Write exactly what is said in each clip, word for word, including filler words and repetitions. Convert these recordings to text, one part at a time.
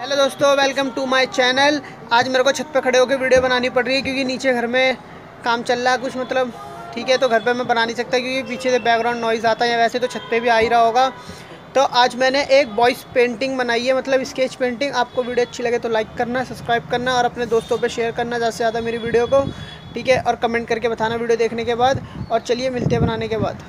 Hello दोस्तों, welcome to my channel. आज मेरे को छत पे खड़े होकर वीडियो बनानी पड़ रही है क्योंकि नीचे घर में काम चल रहा है कुछ, मतलब ठीक है, तो घर पे मैं बना नहीं सकता क्योंकि पीछे से बैकग्राउंड नॉइज़ आता है, या वैसे तो छत पे भी आ ही रहा होगा। तो आज मैंने एक वॉइस पेंटिंग बनाई है, मतलब स्केच पेंटिंग। आपको वीडियो अच्छी लगे तो लाइक करना, सब्सक्राइब करना और अपने दोस्तों पर शेयर करना ज़्यादा से ज़्यादा मेरी वीडियो को, ठीक है, और कमेंट करके बताना वीडियो देखने के बाद। और चलिए मिलते हैं बनाने के बाद।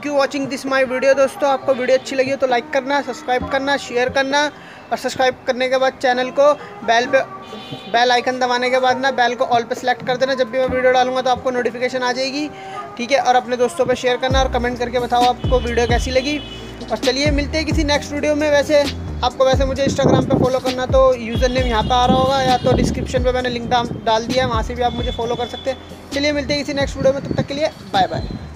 Thank you watching this my video. दोस्तों आपको वीडियो अच्छी लगी हो तो लाइक करना, सब्सक्राइब करना, शेयर करना और सब्सक्राइब करने के बाद चैनल को बेल पे बेल आइकन दबाने के बाद ना बेल को ऑल पे सेलेक्ट कर देना। जब भी मैं वीडियो डालूंगा तो आपको नोटिफिकेशन आ जाएगी, ठीक है। और अपने दोस्तों पे शेयर करना और कमेंट करके बताओ आपको वीडियो कैसी लगी। और चलिए मिलते हैं किसी नेक्स्ट वीडियो में। वैसे आपको वैसे मुझे इंस्टाग्राम पे फॉलो करना तो यूज़र नेम यहाँ पे आ रहा होगा या तो डिस्क्रिप्शन पे मैंने लिंक डाल दिया है, वहाँ से भी आप मुझे फॉलो कर सकते हैं। चलिए मिलते हैं किसी नेक्स्ट वीडियो में, तब तक के लिए बाय बाय।